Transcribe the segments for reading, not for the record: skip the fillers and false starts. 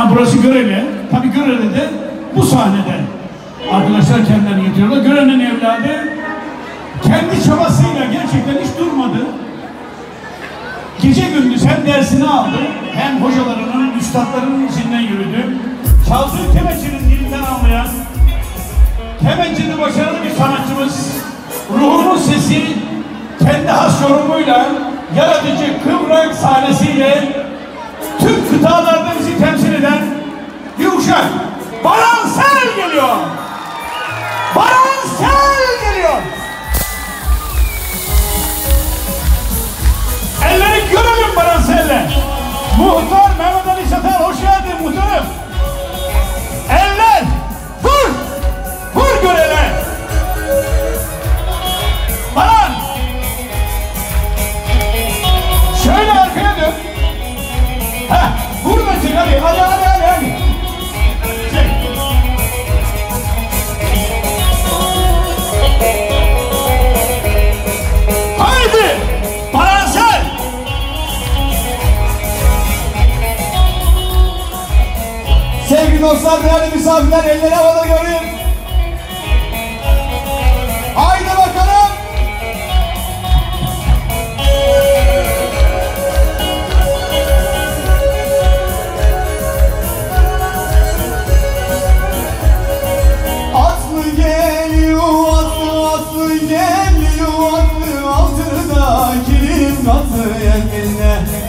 Ha, burası Görele. Tabii Görele'de bu sahnede arkadaşlar kendilerini getiriyorlar. Görenin evladı kendi çabasıyla gerçekten hiç durmadı. Gece gündüz hem dersini aldı, hem hocalarının, üstadlarının içinden yürüdü. Çaldığı kemençenin dilinden anlayan, kemençede başarılı bir sanatçımız, ruhunun sesi, kendi has yorumuyla, yaratıcı kıvrak sahnesiyle tüm kıtalarda bizi temsil eden bir uşak. Baransel geliyor! Baransel geliyor! Elleri görelim Baransel'le. Muhtar Mehmet Ali Çatı, hoş geldin muhtarım. Eller vur! Vur Görele! Baran! Şöyle arkaya dön. Heh, buradan çık hadi. Hadi. Çık. Haydi! Baransel! Sevgili dostlar, değerli misafirler, elleri havada göreyim. Haydi bakalım!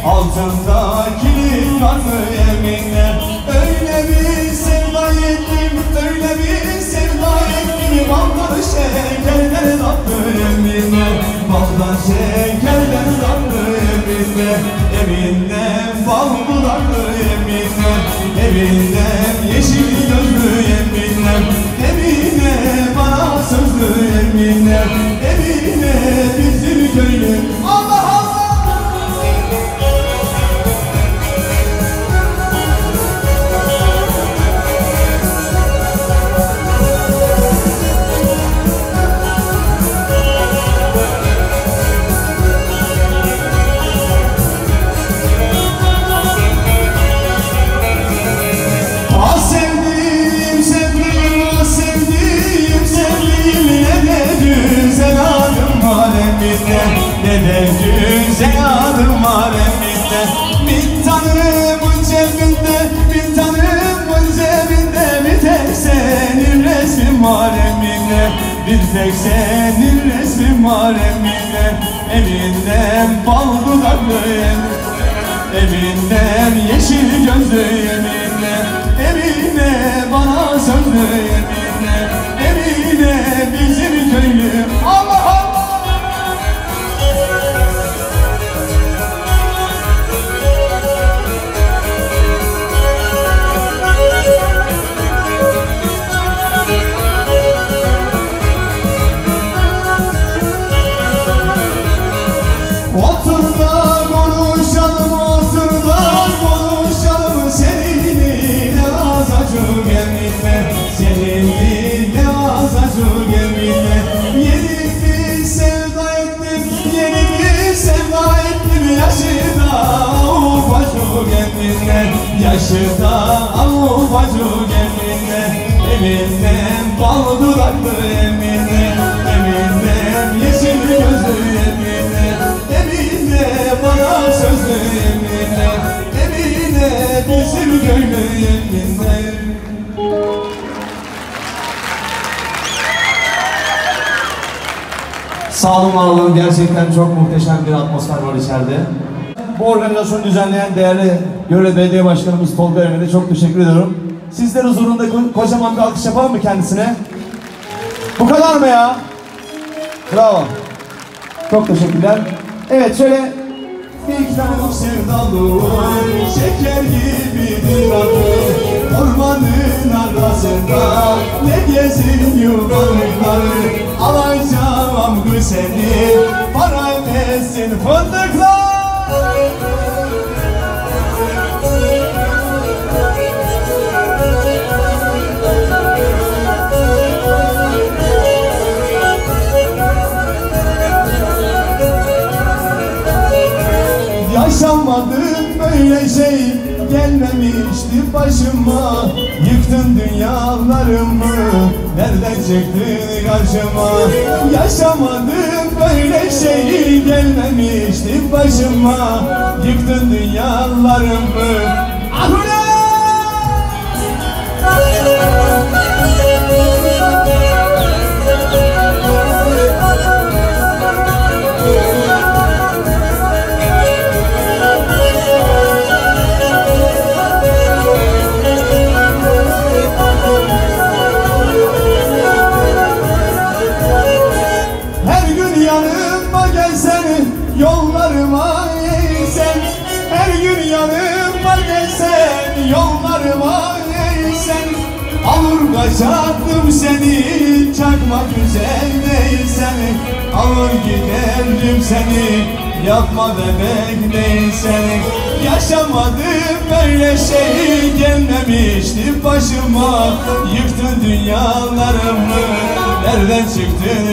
Altında kilim var mı yeminle? Öyle bir sevda ettim, öyle bir sevda ettim. Baldan şekerden tatlı yeminle, baldan şekerden tatlı yeminle. Yeminle bal bulandı yeminle, yeminle yeşil gözlü yeminle, yeminle bana sözlü yeminle, yeminle bizim köylü. Allah Allah. Ne güzel adım var elimde. Bir tanrımın cebinde, bir tanrımın cebinde. Bir tek senin resmin var elimde. Bir tek senin resmin var elimde. Elimden bal dudaklıyım, elimden yeşil gözlüyüm. Emine bana sözlüyüm, Emine bizim köylüm. Allah Allah. Yaşıda avupacı gemine, eminden bal dudaklı emine, eminden yeşil gözlü emine, emine bana sözlü emine, emine bizim köylü emine. Sağ olun, var olun. Gerçekten çok muhteşem bir atmosfer var içeride. Bu organizasyonu düzenleyen değerli Görele Belediye Başkanımız Tolga Ömer'e çok teşekkür ediyorum. Sizler huzurunda kocaman bir alkış yapalım mı kendisine? Bu kadar mı ya? Bravo. Çok teşekkürler. Evet şöyle bir iki tane bu sevdalı şeker gibidir adı. Ormanın arasında ne gezin yuvarlıkları. Alacağım bu seni, para etsin fındıklar. Yaşamadım böyle şey, gelmemiştim tek başıma, yıktın dünyalarımı, nereden çektin karşıma? Yaşamadım böyle şeyi, gelmemiştim başıma, yıktın dünyalarımı. Ahule! Alır kaçardım seni, çakma güzel değilsen, alır giderdim seni, yapma bebek değilsen. Yaşamadım böyle şeyi, gelmemişti başıma, yıktın dünyalarımı, nereden çıktın?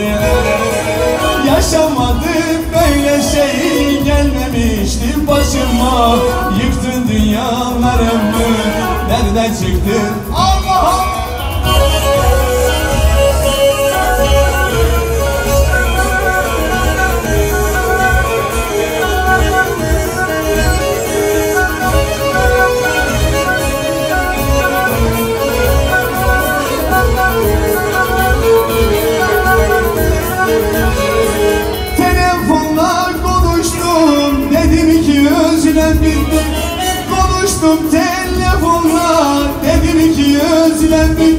Yaşamadım böyle şeyi, gelmemişti başıma, yıktın dünyalarımı, nereden çıktın? Allah'ım! Konuştum telefonla, dedim ki özlendim.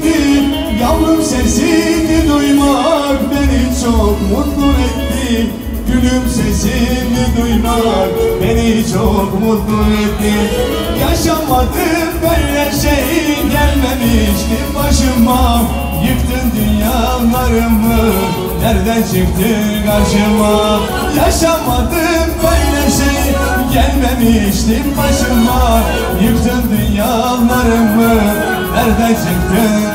Yavrum sesini duymak beni çok mutlu etti. Gülüm sesini duymak beni çok mutlu etti. Yaşamadım böyle şey, gelmemişti başıma, yıktın dünyalarımı, nereden çıktın karşıma? Yaşamadım böyle şey, gelmemiştim başıma, yıktın dünyalarımı, nereden çıktın?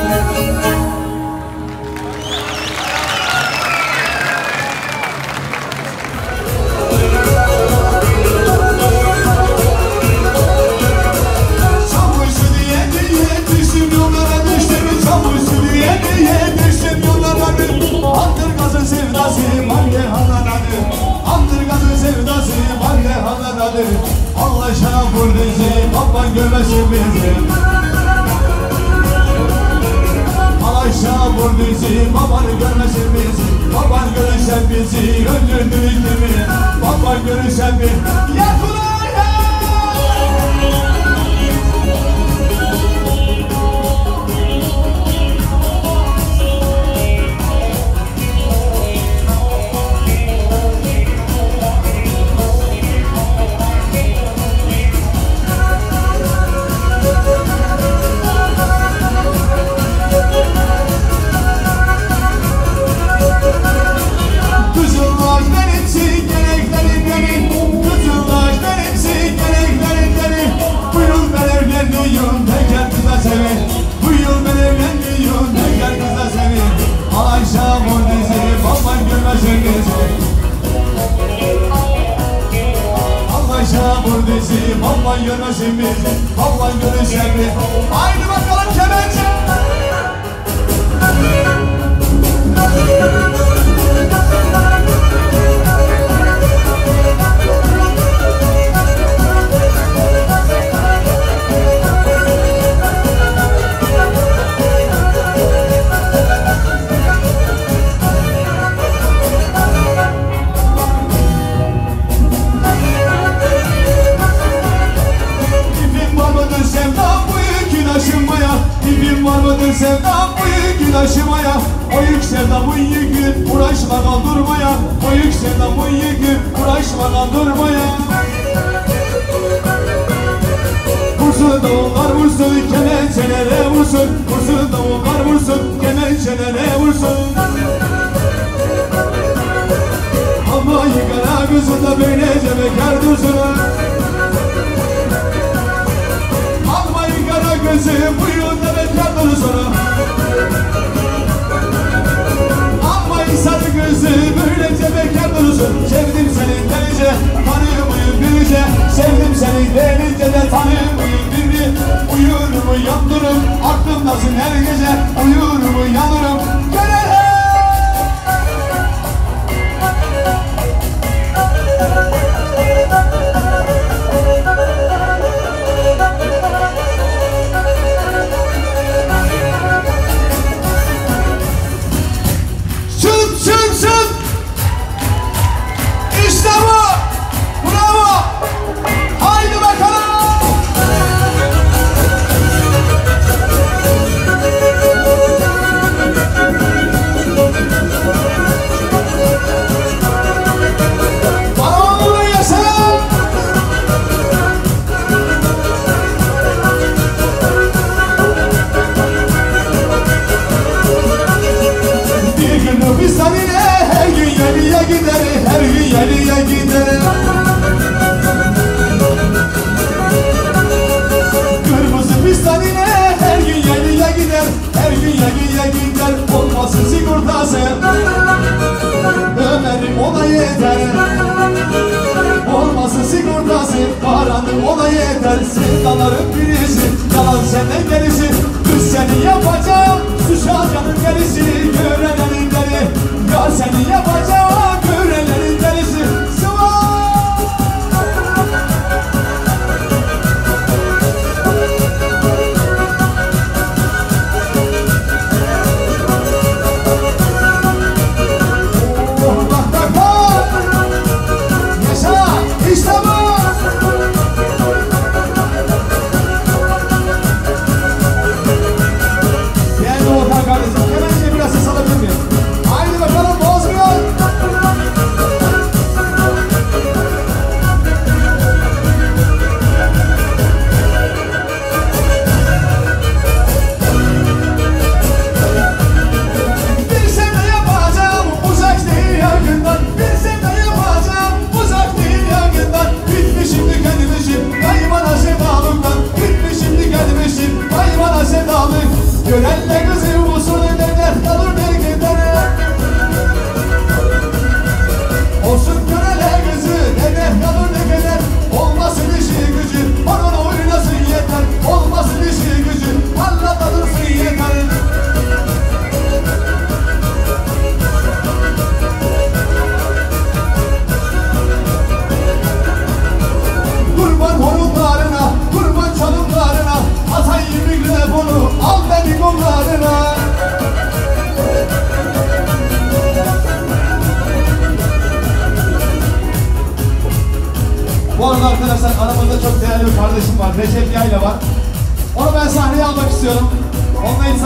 Çamursu diye düştüm yollara, düştüm çamursu diye düştüm yollara. Andırgazın sevdası manne halanadı, Andırgazın sevdası manne halanadı. Allah şahur bizi, baban gömesin bizi. Allah şahur bizi, babanı görmesin bizi. Baban görüşen bizi, öldürdü ikimi. Baban görüşen bizi, yakula! Sevdim seni derince de tanımayın birbiri. uyurumu yandırım, aklımdasın her gece, uyurumu yanırım. Görele! Ömer'im ona yeter, olmasın sigortası, paranı ona yeter. Sevdaların birisi, yalan senden gerisi, kız seni yapacağım, suç alcanın gerisi. Görelenin deli, ya seni yapacağım, görelenin delisi. Görele kızım bu sonu devlet alır bir gider. Olsun görele kızı devlet alır ne gider. Olmasın işi gücü, onunla oynasın yeter. Olmasın işi gücü, anlatadırsın yeter. Kurban horumlarına, kurban çalımlarına, atayım mikrofonu, al beni kollarına. Bu arada arkadaşlar aramızda çok değerli bir kardeşim var, Recep Yayla var. Onu ben sahneye almak istiyorum. Onunla